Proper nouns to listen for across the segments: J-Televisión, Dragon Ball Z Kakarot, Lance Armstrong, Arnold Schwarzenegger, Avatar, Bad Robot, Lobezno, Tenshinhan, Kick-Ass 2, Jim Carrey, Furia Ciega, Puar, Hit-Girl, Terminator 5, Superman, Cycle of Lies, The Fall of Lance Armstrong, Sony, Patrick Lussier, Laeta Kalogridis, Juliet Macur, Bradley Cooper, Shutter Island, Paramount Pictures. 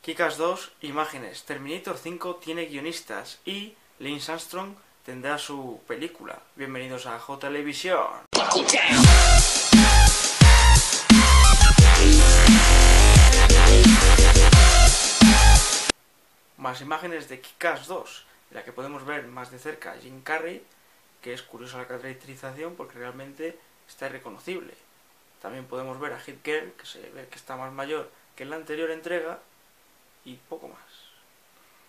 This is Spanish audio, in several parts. Kick-Ass 2, imágenes. Terminator 5 tiene guionistas y Lance Armstrong tendrá su película. Bienvenidos a J-Televisión. Más imágenes de Kick-Ass 2, en la que podemos ver más de cerca a Jim Carrey, que es curiosa la caracterización porque realmente está irreconocible. También podemos ver a Hit-Girl, que se ve que está más mayor que en la anterior entrega, y poco más.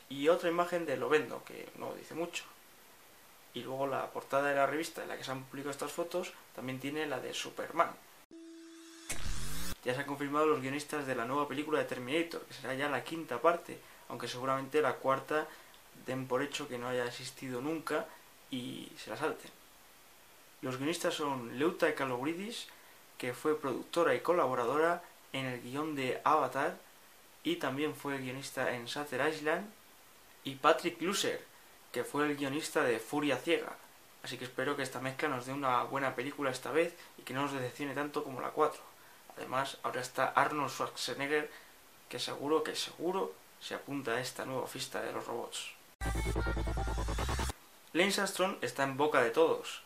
Y otra imagen de Lobezno, que no dice mucho. Y luego la portada de la revista en la que se han publicado estas fotos también tiene la de Superman. Ya se han confirmado los guionistas de la nueva película de Terminator, que será ya la quinta parte, aunque seguramente la cuarta den por hecho que no haya existido nunca y se la salten. Los guionistas son Laeta Kalogridis, que fue productora y colaboradora en el guión de Avatar y también fue guionista en Shutter Island, y Patrick Lussier, que fue el guionista de Furia Ciega. Así que espero que esta mezcla nos dé una buena película esta vez y que no nos decepcione tanto como la 4. Además, ahora está Arnold Schwarzenegger, que seguro se apunta a esta nueva fiesta de los robots. Lance Armstrong está en boca de todos,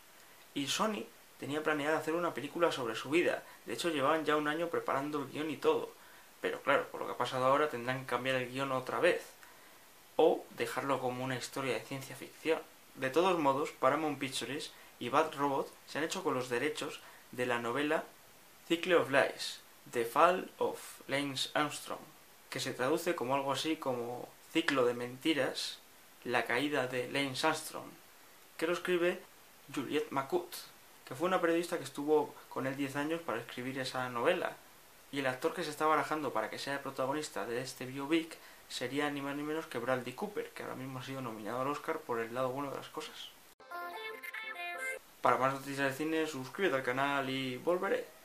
y Sony tenía planeado hacer una película sobre su vida. De hecho, llevaban ya un año preparando el guión y todo. Pero claro, por lo que ha pasado ahora tendrán que cambiar el guión otra vez, o dejarlo como una historia de ciencia ficción. De todos modos, Paramount Pictures y Bad Robot se han hecho con los derechos de la novela Cycle of Lies, The Fall of Lance Armstrong, que se traduce como algo así como Ciclo de Mentiras, la caída de Lance Armstrong, que lo escribe Juliet Macur, que fue una periodista que estuvo con él 10 años para escribir esa novela, y el actor que se está barajando para que sea el protagonista de este biopic sería ni más ni menos que Bradley Cooper, que ahora mismo ha sido nominado al Oscar por el lado bueno de las cosas. Para más noticias de cine, suscríbete al canal y volveré.